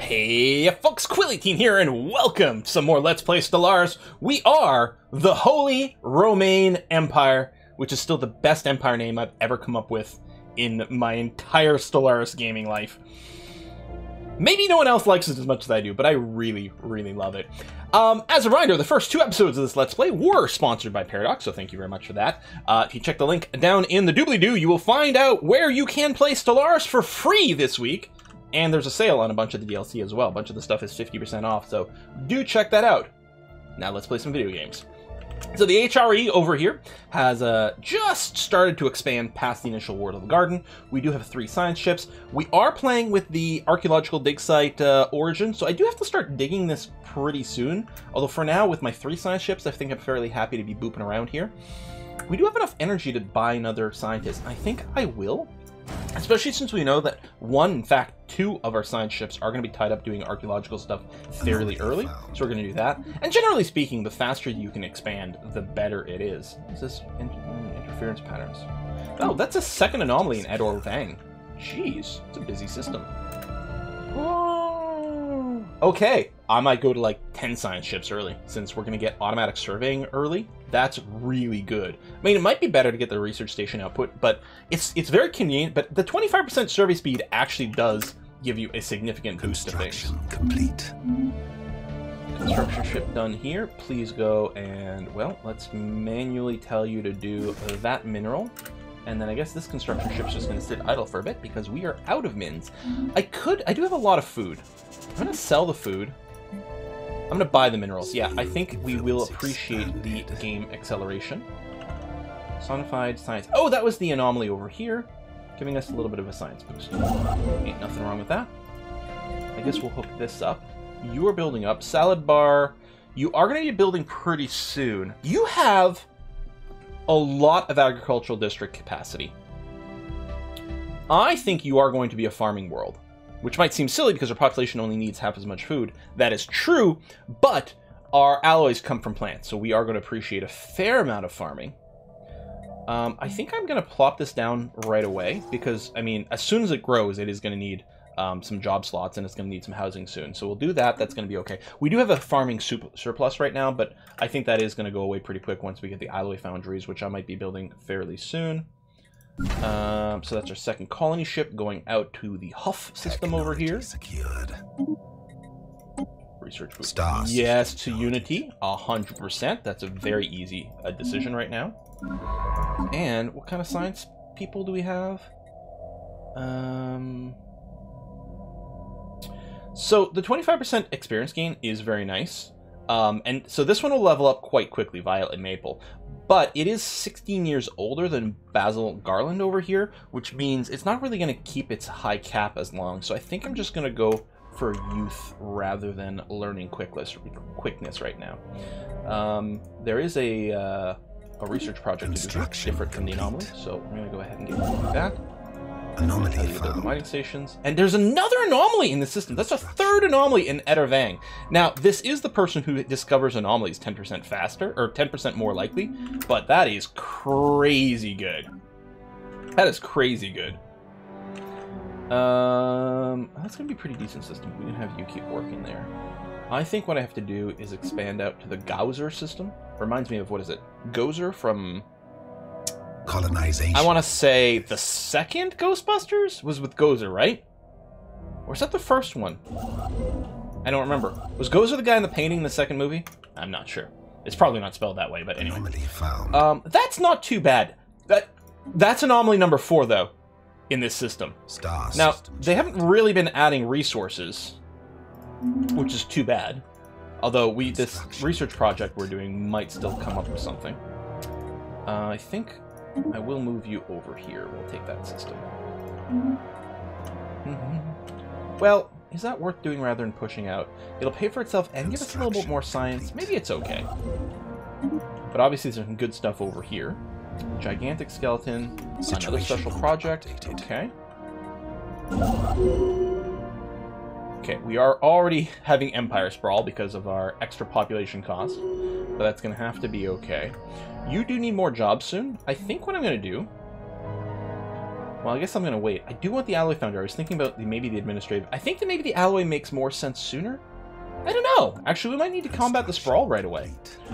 Hey folks, Quillotine here, and welcome to some more Let's Play Stellaris. We are the Holy Romaine Empire, which is still the best empire name I've ever come up with in my entire Stellaris gaming life. Maybe no one else likes it as much as I do, but I really, really love it. As a reminder, the first two episodes of this Let's Play were sponsored by Paradox, so thank you very much for that. If you check the link down in the doobly-doo, you will find out where you can play Stellaris for free this week. And there's a sale on a bunch of the DLC as well. A bunch of the stuff is 50% off, so do check that out. Now let's play some video games. So the HRE over here has just started to expand past the initial Ward of the Garden. We do have 3 science ships. We are playing with the archaeological dig site origin, so I do have to start digging this pretty soon. Although for now, with my 3 science ships, I think I'm fairly happy to be booping around here. We do have enough energy to buy another scientist. I think I will. Especially since we know that 1, in fact, 2 of our science ships are going to be tied up doing archaeological stuff fairly early, so we're going to do that. And generally speaking, the faster you can expand, the better it is. Is this interference patterns? Oh, that's a second anomaly in Edorvang. Jeez, it's a busy system. Okay, I might go to like 10 science ships early, since we're going to get automatic surveying early. That's really good. I mean, it might be better to get the research station output, but it's very convenient. But the 25% survey speed actually does give you a significant boost to things. Complete. Construction ship done here. Please go and, well, let's manually tell you to do that mineral. And then I guess this construction ship's just going to sit idle for a bit because we are out of mins. I do have a lot of food. I'm going to sell the food. I'm going to buy the minerals. Yeah, I think we will appreciate the game acceleration. Sonified science. Oh, that was the anomaly over here, giving us a little bit of a science boost. Ain't nothing wrong with that. I guess we'll hook this up. You are building up. Salad bar. You are going to need building pretty soon. You have a lot of agricultural district capacity. I think you are going to be a farming world, which might seem silly because our population only needs half as much food. That is true, but our alloys come from plants, so we are going to appreciate a fair amount of farming. I think I'm going to plop this down right away because, I mean, as soon as it grows, it is going to need some job slots, and it's going to need some housing soon. So we'll do that. That's going to be okay. We do have a farming surplus right now, but I think that is going to go away pretty quick once we get the alloy foundries, which I might be building fairly soon. So that's our second colony ship going out to the Huff system over here. Secured. Research boost. Stars. Yes to Unity, 100%. That's a very easy decision right now. And what kind of science people do we have? So the 25% experience gain is very nice. And so this one will level up quite quickly, Violet and Maple. But it is 16 years older than Basil Garland over here, which means it's not really going to keep its high cap as long. So I think I'm just going to go for youth rather than learning quickness right now. There is a research project to do different from the anomaly. So I'm going to go ahead and get that. Anomaly found. Mining stations. And there's another anomaly in the system. That's a third anomaly in Ettervang. Now, this is the person who discovers anomalies 10% faster, or 10% more likely, but that is crazy good. That is crazy good. That's going to be a pretty decent system. We can have you keep working there. I think what I have to do is expand out to the Gozer system. Reminds me of, what is it? Gozer from... colonization. I want to say the second Ghostbusters was with Gozer, right? Or is that the first one? I don't remember. Was Gozer the guy in the painting in the second movie? I'm not sure. It's probably not spelled that way, but anyway. Found. That's not too bad. That's anomaly number 4, though, in this system. Star now, system. They haven't really been adding resources, which is too bad. Although this research project we're doing might still come up with something. I think... I will move you over here. We'll take that system. Well, is that worth doing rather than pushing out? It'll pay for itself and give us a little bit more science. Maybe it's okay. But obviously there's some good stuff over here. Gigantic skeleton. Another special project. Okay. Okay, we are already having empire sprawl because of our extra population cost. But that's going to have to be okay. You do need more jobs soon. I think what I'm going to do Well, I guess I'm going to wait. I do want the alloy foundry. I was thinking about maybe the administrative. I think that maybe the alloy makes more sense sooner. I don't know. Actually, we might need to combat the sprawl right away.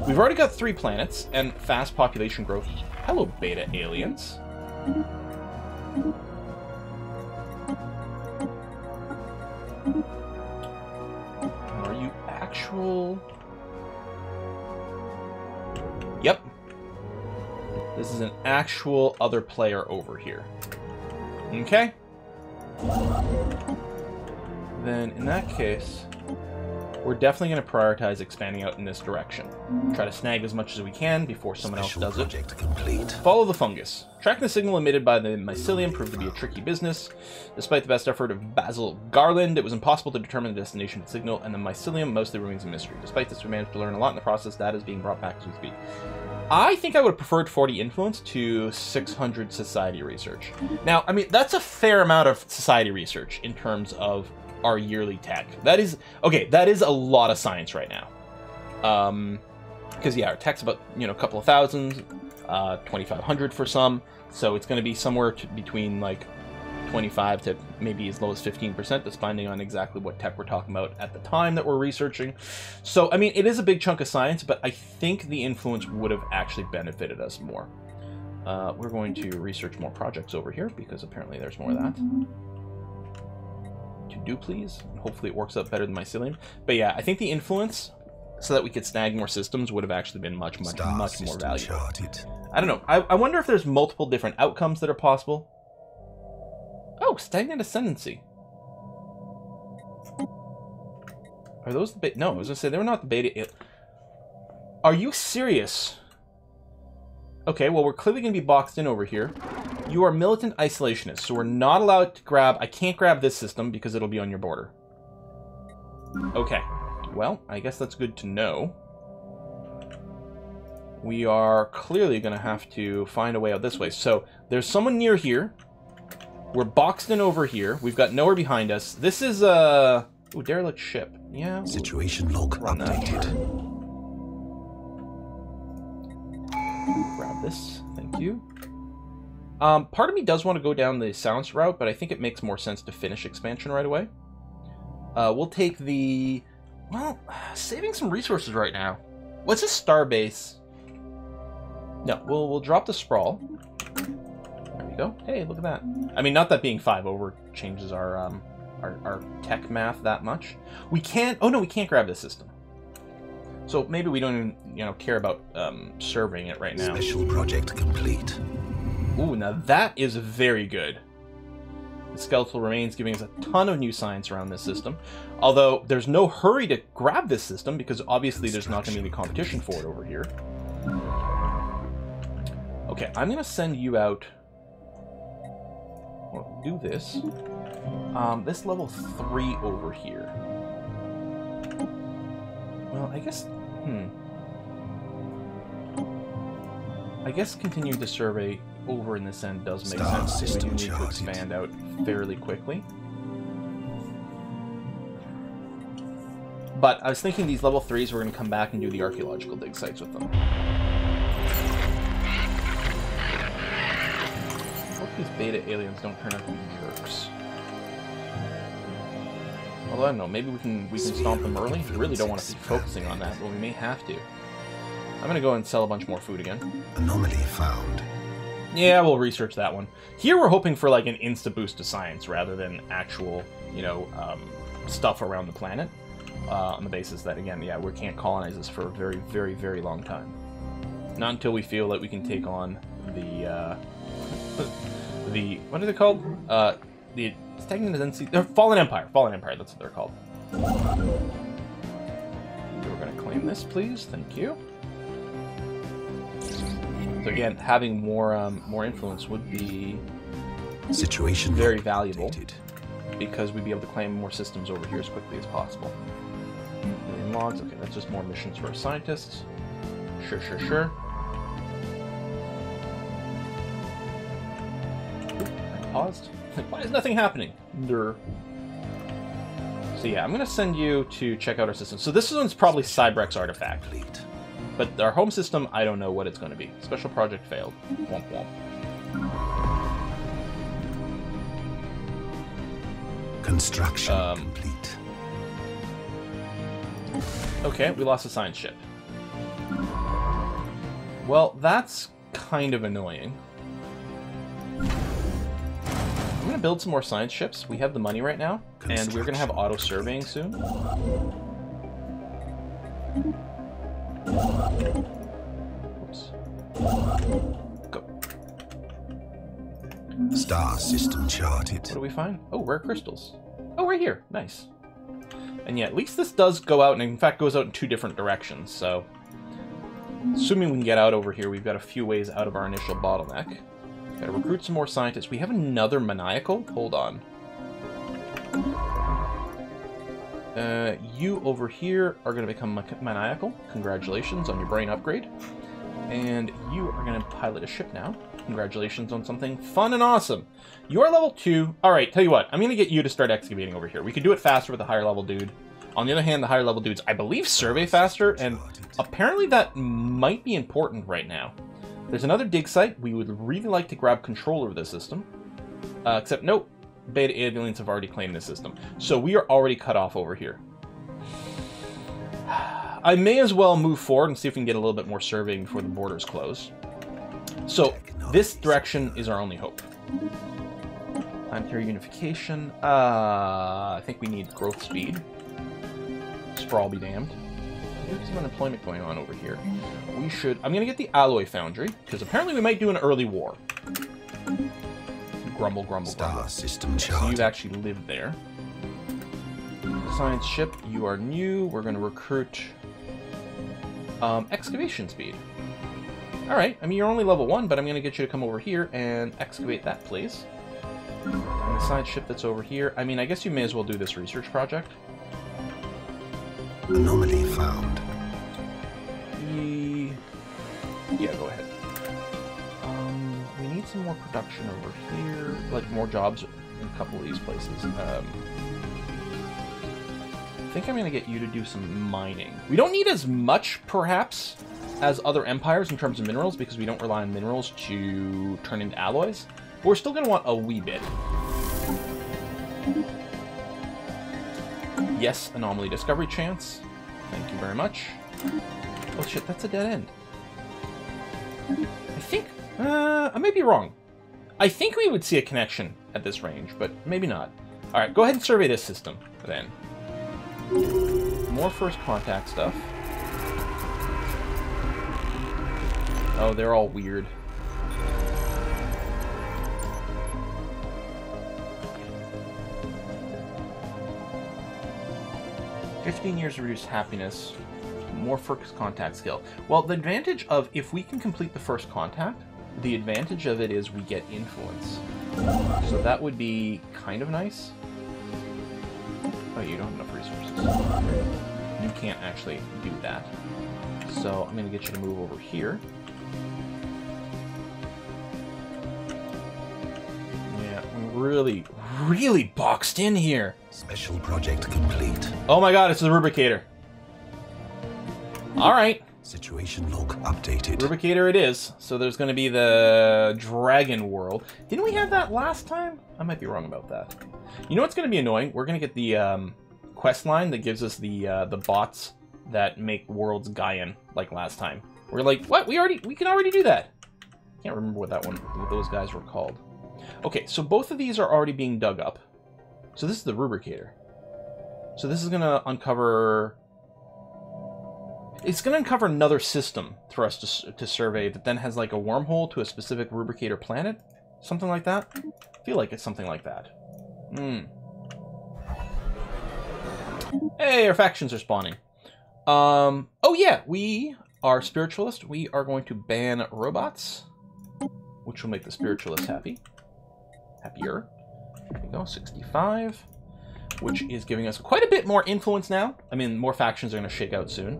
We've already got 3 planets and fast population growth. Hello, Beta Aliens. Are you actual? Yep. This is an actual other player over here. Okay. Then in that case, we're definitely going to prioritize expanding out in this direction. Try to snag as much as we can before someone else does it. Complete. Follow the fungus. Tracking the signal emitted by the mycelium proved to be a tricky business. Despite the best effort of Basil Garland, it was impossible to determine the destination of the signal, and the mycelium mostly remains a mystery. Despite this, we managed to learn a lot in the process. That is being brought back as we speak. I think I would have preferred 40 influence to 600 society research. Now, I mean, that's a fair amount of society research in terms of our yearly tech. That is, okay, that is a lot of science right now. Because, yeah, our tech's about, you know, a couple of thousands, 2,500 for some. So it's going to be somewhere between, like, 25 to maybe as low as 15%, depending on exactly what tech we're talking about at the time that we're researching. So, I mean, it is a big chunk of science, but I think the influence would have actually benefited us more. We're going to research more projects over here, because apparently there's more of that. To do, please. And hopefully it works out better than mycelium. But yeah, I think the influence, so that we could snag more systems, would have actually been much, much, much more valuable. I don't know. I wonder if there's multiple different outcomes that are possible. Oh, stagnant ascendancy. Are those the beta? No, I was gonna say they were not the beta. Are you serious? Okay, well, we're clearly gonna be boxed in over here. You are militant isolationist, so we're not allowed to grab. I can't grab this system because it'll be on your border. Okay, well, I guess that's good to know. We are clearly gonna have to find a way out this way. So there's someone near here. We're boxed in over here. We've got nowhere behind us. This is a ooh, derelict ship. Yeah. Situation log updated. Grab this. Thank you. Part of me does want to go down the Sounds route, but I think it makes more sense to finish expansion right away. We'll take the, well, saving some resources right now. What's a starbase? No, we'll drop the sprawl. Go. Hey, look at that. I mean, not that being 5 over changes our tech math that much. We can't, oh no, we can't grab this system. So maybe we don't even, you know, care about serving it right now. Special project complete. Ooh, now that is very good. The skeletal remains giving us a ton of new science around this system. Although there's no hurry to grab this system because obviously there's not going to be any competition for it over here. Okay, I'm going to send you out. Do this. This level 3 over here. Well, I guess, I guess continuing to survey over in this end does make sense. We do need to expand out fairly quickly. But I was thinking these level 3s we're going to come back and do the archaeological dig sites with them. These beta aliens don't turn out to be jerks. Although I don't know, maybe we can stomp them early. We really don't want to be focusing on that, but we may have to. I'm gonna go and sell a bunch more food again. Anomaly found. Yeah, we'll research that one. Here we're hoping for like an insta boost to science rather than actual, you know, stuff around the planet. On the basis that again, yeah, we can't colonize this for a very, very, very long time. Not until we feel that we can take on the what are they called? The stagnant NC. They're Fallen Empire. Fallen Empire. That's what they're called. We're gonna claim this, please. Thank you. So again, having more more influence would be very valuable because we'd be able to claim more systems over here as quickly as possible. Million logs. Okay, that's just more missions for our scientists. Sure, sure, sure. Paused. Like, why is nothing happening? Durr. So yeah, I'm gonna send you to check out our system. So this one's probably Cybrex artifact, but our home system, I don't know what it's gonna be. Special project failed. Womp womp. Construction complete. Okay, we lost a science ship. Well, that's kind of annoying. I'm going to build some more science ships. We have the money right now, and we're going to have auto-surveying soon. Oops. Go. Star system charted. What do we find? Oh, rare crystals. Oh, we're here. Nice. And yeah, at least this does go out, and in fact goes out in two different directions, so... Assuming we can get out over here, we've got a few ways out of our initial bottleneck. Gotta recruit some more scientists. We have another maniacal? Hold on. You over here are gonna become maniacal. Congratulations on your brain upgrade. And you are gonna pilot a ship now. Congratulations on something fun and awesome. You're level 2. Alright, tell you what. I'm gonna get you to start excavating over here. We can do it faster with a higher level dude. On the other hand, the higher level dudes, I believe, survey faster, and apparently that might be important right now. There's another dig site. We would really like to grab control of this system. Except, nope, Beta Aliens have already claimed this system. So we are already cut off over here. I may as well move forward and see if we can get a little bit more surveying before the borders close. So this direction is our only hope. Planetary unification. I think we need growth speed. Sprawl be damned. There's some unemployment going on over here. We should... I'm going to get the alloy foundry, because apparently we might do an early war. Grumble, grumble, grumble. System charge. So you've actually lived there. Science ship, you are new. We're going to recruit... excavation speed. Alright, I mean, you're only level 1, but I'm going to get you to come over here and excavate that place. And the science ship that's over here... I mean, I guess you may as well do this research project. Anomaly found. Yeah, go ahead. We need some more production over here, like more jobs in a couple of these places. I think I'm going to get you to do some mining. We don't need as much, perhaps, as other empires in terms of minerals, because we don't rely on minerals to turn into alloys. But we're still going to want a wee bit. Yes, anomaly discovery chance. Thank you very much. Oh shit, that's a dead end. I think, I may be wrong. I think we would see a connection at this range, but maybe not. Alright, go ahead and survey this system, then. More first contact stuff. Oh, they're all weird. "15 years reduced happiness, more first contact skill." Well, the advantage of if we can complete the first contact, the advantage of it is we get influence. So that would be kind of nice. Oh, you don't have enough resources. You can't actually do that. So I'm going to get you to move over here. Really, really boxed in here. Special project complete. Oh my god, it's the Rubricator. Alright. Situation log updated. Rubricator it is. So there's going to be the Dragon World. Didn't we have that last time? I might be wrong about that. You know what's going to be annoying? We're going to get the quest line that gives us the bots that make worlds Gaian like last time. We're like, what? We can already do that. Can't remember what that one, what those guys were called. Okay, so both of these are already being dug up. So this is the Rubricator. So this is going to uncover... It's going to uncover another system for us to survey that then has like a wormhole to a specific Rubricator planet? Something like that? I feel like it's something like that. Hmm. Hey, our factions are spawning. Oh yeah, we are spiritualist. We are going to ban robots, which will make the spiritualist happy. Happier. There we go, 65, which is giving us quite a bit more influence now. I mean, more factions are going to shake out soon.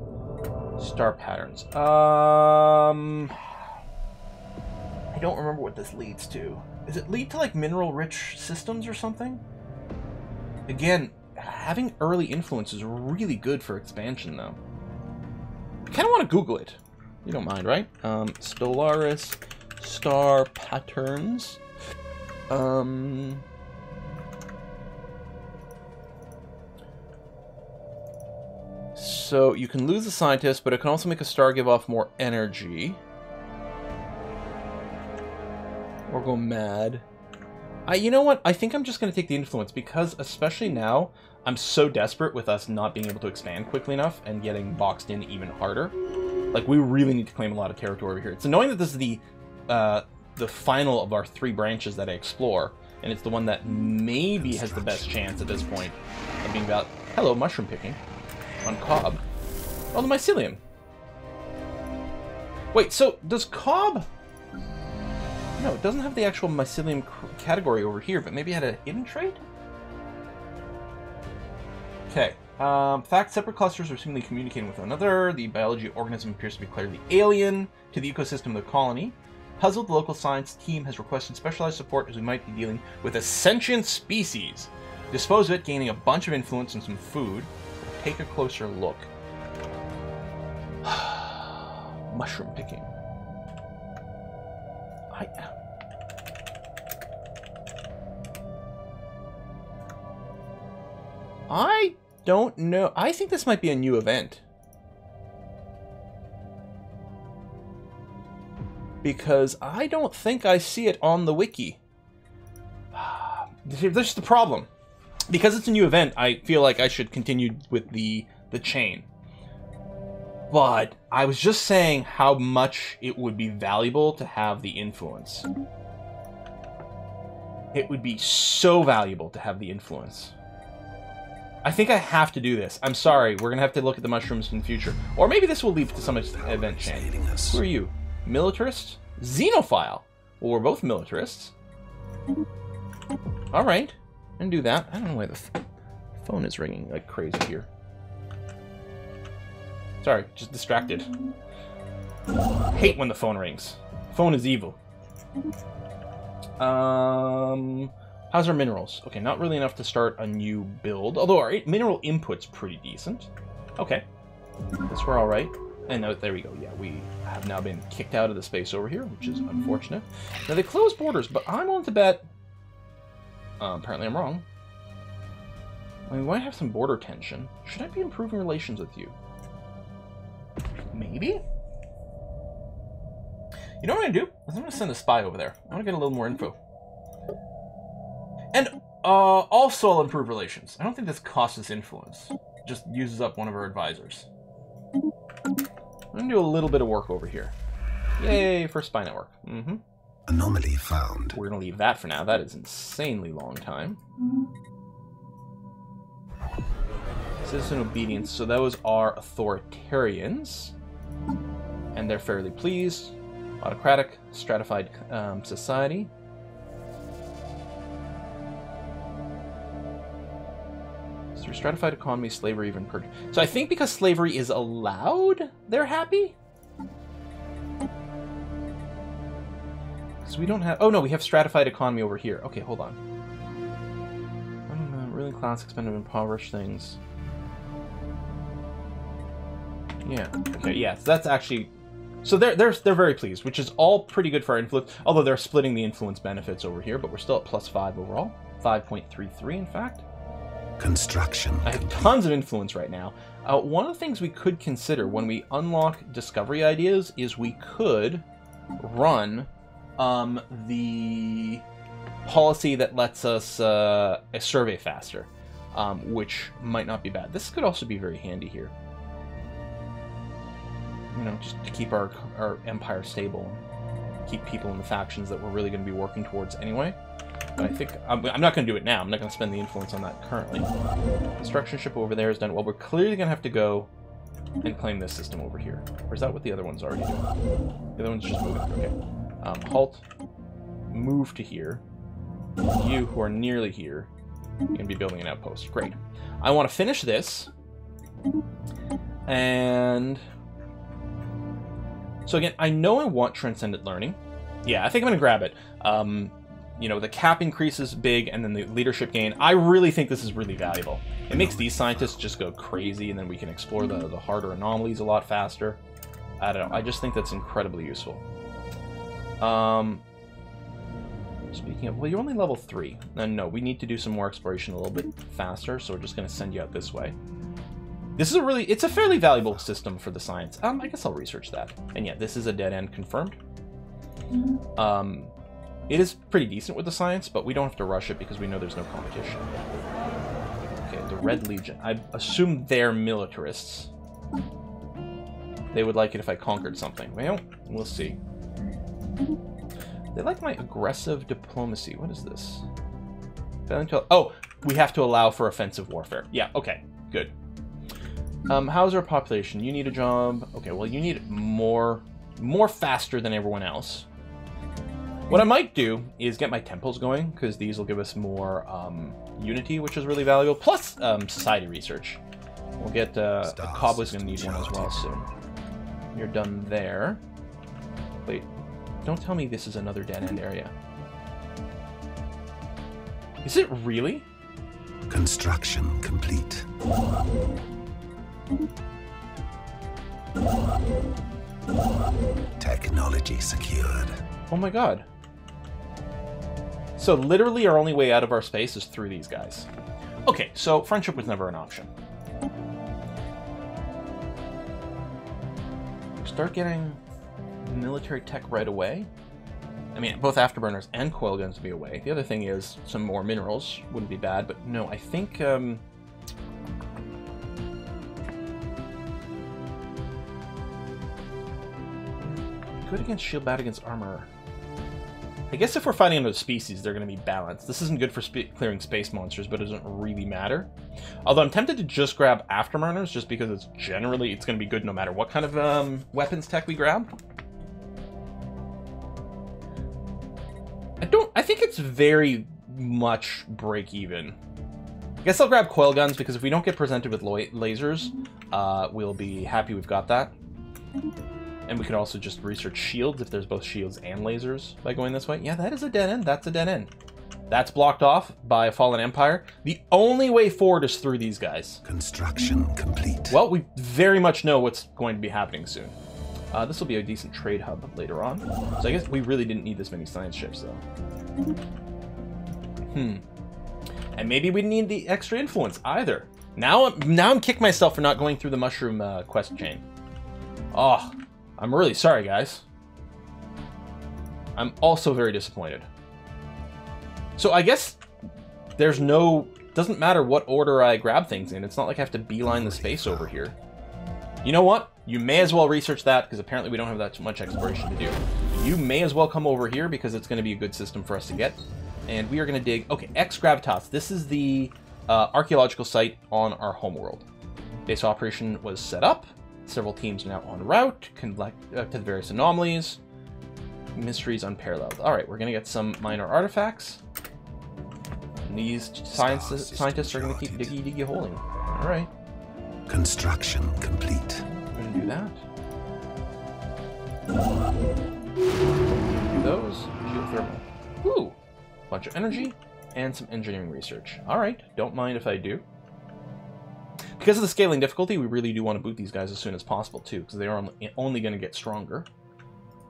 Star patterns. I don't remember what this leads to. Does it lead to, like, mineral-rich systems or something? Again, having early influence is really good for expansion, though. I kind of want to Google it. You don't mind, right? Stellaris star patterns. So you can lose the scientist, but it can also make a star give off more energy. Or go mad. You know what? I think I'm just going to take the influence, because especially now, I'm so desperate with us not being able to expand quickly enough and getting boxed in even harder. Like, we really need to claim a lot of territory over here. It's annoying that this is the final of our three branches that I explore, and it's the one that maybe has the best chance at this point of being about... Hello, mushroom picking. On Cobb. Oh, the mycelium. Wait, so does Cobb... No, it doesn't have the actual mycelium category over here, but maybe it had a hidden trait? Okay. Fact, separate clusters are seemingly communicating with one another. The biology organism appears to be clearly alien to the ecosystem of the colony. Puzzled, the local science team has requested specialized support as we might be dealing with a sentient species. Dispose of it, gaining a bunch of influence and some food. Take a closer look. Mushroom picking. I don't know. I think this might be a new event. Because I don't think I see it on the wiki. This is the problem. Because it's a new event, I feel like I should continue with the chain. But I was just saying how much it would be valuable to have the influence. It would be so valuable to have the influence. I think I have to do this. I'm sorry. We're going to have to look at the mushrooms in the future. Or maybe this will lead to some event chain. Who are you? Militarist? Xenophile? Well, we're both militarists. All right. I'm going to do that. I don't know why the phone is ringing like crazy here. Sorry, just distracted. Hate when the phone rings. Phone is evil. How's our minerals? Okay, not really enough to start a new build. Although our mineral input's pretty decent. Okay. This we're all right. And there we go. Yeah, we have now been kicked out of the space over here, which is unfortunate. Now, they closed borders, but I'm willing to bet... apparently I'm wrong. We might have some border tension. Should I be improving relations with you? Maybe? You know what I'm going to do? I'm going to send a spy over there. I want to get a little more info. And also I'll improve relations. I don't think this costs us influence. It just uses up one of our advisors. I'm going to do a little bit of work over here. Yay, first spy network. Mm-hmm. Anomaly found. We're going to leave that for now. That is an insanely long time. Citizen obedience. So those are authoritarians. And they're fairly pleased. Autocratic, stratified society. Through stratified economy, slavery, even purgatory. So I think because slavery is allowed, they're happy? Because we don't have... Oh, no, we have stratified economy over here. Okay, hold on. I don't know. Really class expensive, impoverished things. Yeah. Okay, yeah, so that's actually... So they're very pleased, which is all pretty good for our influence, although they're splitting the influence benefits over here, but we're still at plus 5 overall. 5.33, in fact. Construction. I have tons of influence right now. One of the things we could consider when we unlock discovery ideas is we could run the policy that lets us survey faster, which might not be bad. This could also be very handy here. You know, just to keep our empire stable, keep people in the factions that we're really going to be working towards anyway. But I think I'm not going to do it now. I'm not going to spend the influence on that currently. Construction ship over there is done. Well, we're clearly going to have to go and claim this system over here. Or is that what the other one's already doing? The other one's just moving. Okay. Halt. Move to here. You who are nearly here, you're going to be building an outpost. Great. I want to finish this. And... So again, I know I want Transcendent Learning. Yeah, I think I'm going to grab it. You know, the cap increase is big, and then the leadership gain. I really think this is really valuable. It makes these scientists just go crazy, and then we can explore the harder anomalies a lot faster. I don't know. I just think that's incredibly useful. Speaking of... Well, you're only level 3. No, we need to do some more exploration a little bit faster, so we're just going to send you out this way. This is a really, it's a fairly valuable system for the science. I guess I'll research that. And yeah, this is a dead end confirmed. It is pretty decent with the science, but we don't have to rush it because we know there's no competition. Okay, the Red Legion. I assume they're militarists. They would like it if I conquered something. Well, we'll see. They like my aggressive diplomacy. What is this? Oh, we have to allow for offensive warfare. Yeah, okay, good. How's our population? You need a job. Okay, well, you need more faster than everyone else. What I might do is get my temples going, because these will give us more unity, which is really valuable, plus society research. We'll get a cobbler's going to need one as well soon. You're done there. Wait, don't tell me this is another dead-end area. Is it really? Construction complete. Technology secured. Oh my god. So literally our only way out of our space is through these guys. Okay, so friendship was never an option. Start getting military tech right away. I mean, both afterburners and coil guns would be away. The other thing is some more minerals wouldn't be bad, but no, I think... good against shield, bad against armor. I guess if we're fighting another species, they're going to be balanced. This isn't good for clearing space monsters, but it doesn't really matter. Although I'm tempted to just grab afterburners, just because it's generally, it's going to be good no matter what kind of weapons tech we grab. I think it's very much break even. I guess I'll grab coil guns, because if we don't get presented with lasers, we'll be happy we've got that. And we could also just research shields if there's both shields and lasers by going this way. Yeah, that is a dead end. That's a dead end. That's blocked off by a fallen empire. The only way forward is through these guys. Construction complete. Well, we very much know what's going to be happening soon. This will be a decent trade hub later on. So I guess we really didn't need this many science ships, though. And maybe we didn't need the extra influence either. Now I'm kicking myself for not going through the mushroom quest chain. Oh. I'm really sorry, guys. I'm also very disappointed. So I guess there's no... doesn't matter what order I grab things in. It's not like I have to beeline the space over here. You know what? You may as well research that, because apparently we don't have that much exploration to do. You may as well come over here, because it's going to be a good system for us to get. And we are going to dig... Okay, X Gravitas. This is the archaeological site on our homeworld. Base operation was set up. Several teams are now en route to the various anomalies. Mysteries unparalleled. All right, we're going to get some minor artifacts. And these scientists are going to keep diggy holding. All right. Construction complete. We're going to do that. Do those. Geothermal. Ooh. Bunch of energy and some engineering research. All right. Don't mind if I do. Because of the scaling difficulty, we really do want to boot these guys as soon as possible, too, because they are only going to get stronger.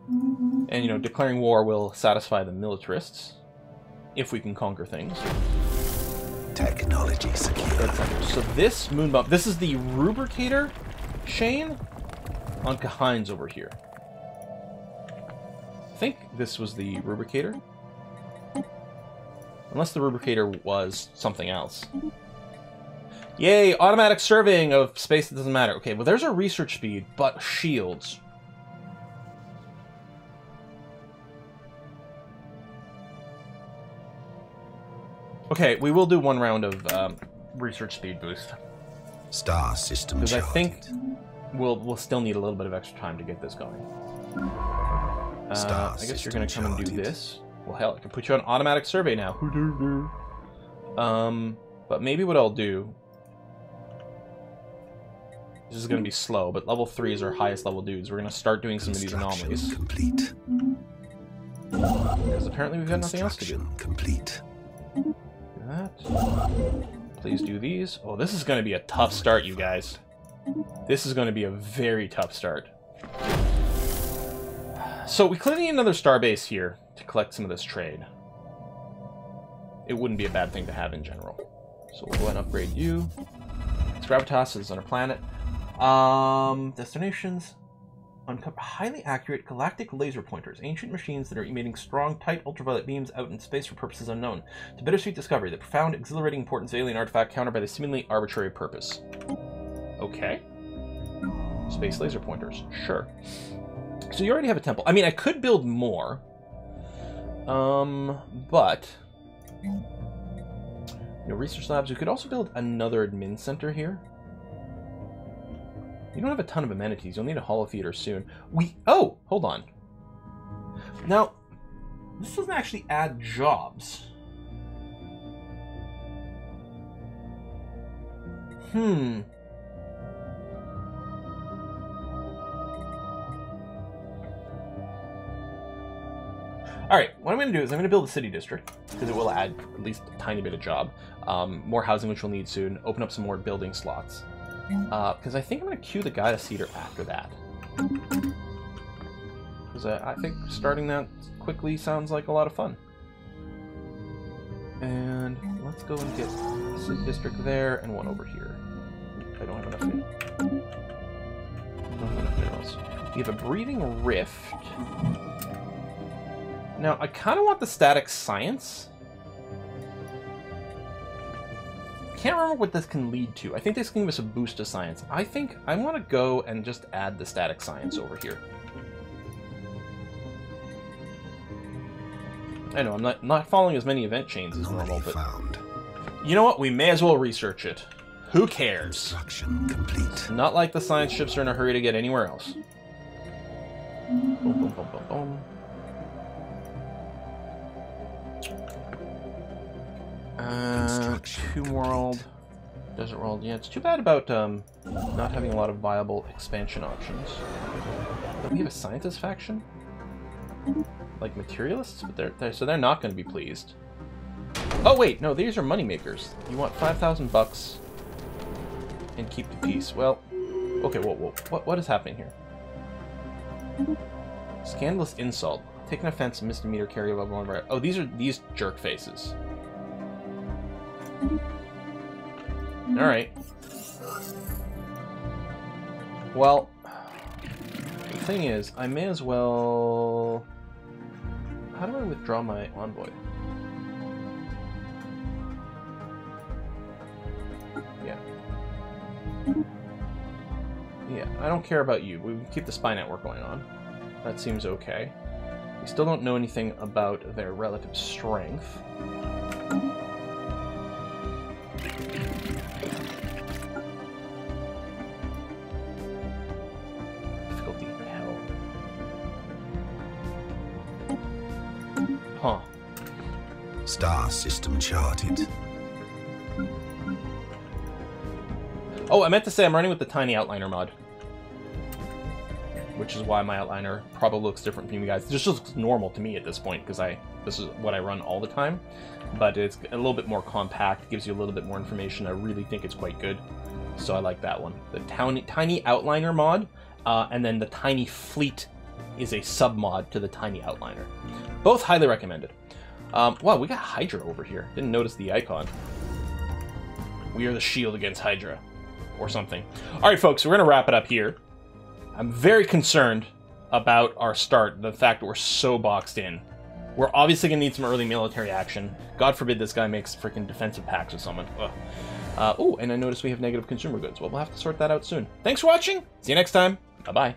And, you know, declaring war will satisfy the militarists, if we can conquer things. Technology secure. So this moon bump, this is the Rubricator chain. Anka Hines over here. I think this was the Rubricator. Unless the Rubricator was something else. Yay, automatic surveying of space that doesn't matter. Okay, well, there's our research speed, but shields. Okay, we will do one round of research speed boost. Star system. Because I think we'll still need a little bit of extra time to get this going. I guess you're going to come and do this. Well, hell, I can put you on automatic survey now. But maybe what I'll do... this is going to be slow, but level 3 is our highest level dudes. We're going to start doing some of these anomalies. Complete. Because apparently we've got nothing else to do. Complete. Do that. Please do these. Oh, this is going to be a tough start, you guys. This is going to be a very tough start. So we clearly need another starbase here to collect some of this trade. It wouldn't be a bad thing to have in general. So we'll go and upgrade you. X Gravitas is on a planet. Destinations. Uncover highly accurate galactic laser pointers, ancient machines that are emitting strong, tight ultraviolet beams out in space for purposes unknown. To bittersweet discovery, the profound, exhilarating importance of alien artifact countered by the seemingly arbitrary purpose. Okay. Space laser pointers. Sure. So you already have a temple. I mean, I could build more. But... you know, research labs. We could also build another admin center here. You don't have a ton of amenities. You'll need a holotheater soon. Oh, hold on. Now, this doesn't actually add jobs. Alright, what I'm going to do is I'm going to build a city district, because it will add at least a tiny bit of job. More housing, which we'll need soon. Open up some more building slots. Because I think I'm going to queue the Gaia Cedar after that. Because I think starting that quickly sounds like a lot of fun. And let's go and get this district there and one over here. I don't have enough minerals. We have a Breathing Rift. Now, I kind of want the static science. Can't remember what this can lead to. I think this can give us a boost to science. I think I want to go and just add the static science over here. I know, I'm not following as many event chains as normal, but... you know what? We may as well research it. Who cares? Construction complete. Not like the science ships are in a hurry to get anywhere else. Boom, boom, boom, boom, boom. Tomb World, Desert World. Yeah, it's too bad about not having a lot of viable expansion options. Don't we have a scientist faction? Like materialists? But they're not going to be pleased. Oh wait, no, these are moneymakers. You want 5,000 bucks and keep the peace. Well, okay, whoa. What is happening here? Scandalous insult. Take an offense, misdemeanor, carry above one. Oh, these are these jerk faces. Alright. Well, the thing is, I may as well... how do I withdraw my envoy? Yeah. Yeah, I don't care about you. We can keep the spy network going on. That seems okay. We still don't know anything about their relative strength. Star system charted. Oh, I meant to say I'm running with the Tiny Outliner mod. Which is why my outliner probably looks different from you guys. It just looks normal to me at this point, because this is what I run all the time. But it's a little bit more compact, gives you a little bit more information. I really think it's quite good. So I like that one. The Tiny Outliner mod, and then the Tiny Fleet is a sub-mod to the Tiny Outliner. Both highly recommended. Wow, we got Hydra over here. Didn't notice the icon. We are the shield against Hydra. Or something. Alright, folks, we're going to wrap it up here. I'm very concerned about our start, the fact that we're so boxed in. We're obviously going to need some early military action. God forbid this guy makes freaking defensive pacts with someone. Oh, and I noticed we have negative consumer goods. Well, we'll have to sort that out soon. Thanks for watching. See you next time. Bye-bye.